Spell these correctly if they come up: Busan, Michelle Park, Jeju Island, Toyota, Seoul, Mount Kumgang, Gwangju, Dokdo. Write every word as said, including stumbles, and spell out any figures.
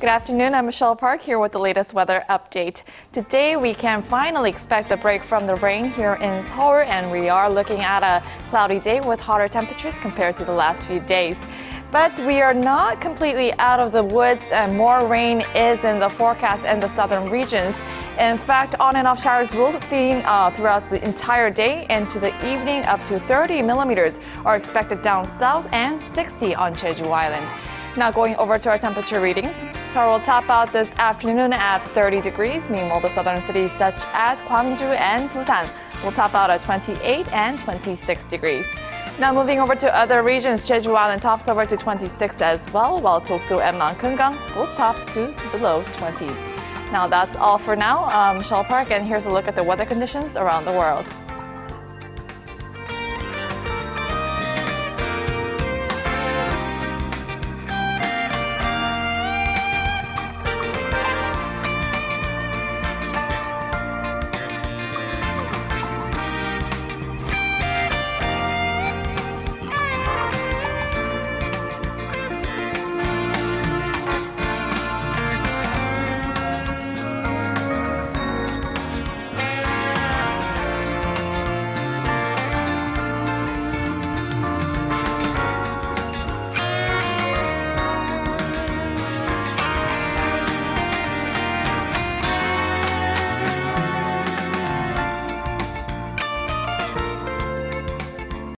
Good afternoon, I'm Michelle Park here with the latest weather update. Today we can finally expect a break from the rain here in Seoul, and we are looking at a cloudy day with hotter temperatures compared to the last few days. But we are not completely out of the woods, and more rain is in the forecast in the southern regions. In fact, on and off showers will be seen uh, throughout the entire day, and to the evening up to thirty millimeters are expected down south and sixty on Jeju Island. Now going over to our temperature readings. Seoul will top out this afternoon at thirty degrees. Meanwhile, the southern cities such as Gwangju and Busan will top out at twenty-eight and twenty-six degrees. Now moving over to other regions, Jeju Island tops over to twenty-six as well, while Dokdo and Mount Kumgang both tops to the low twenties. Now that's all for now. I'm Michelle Park, and here's a look at the weather conditions around the world.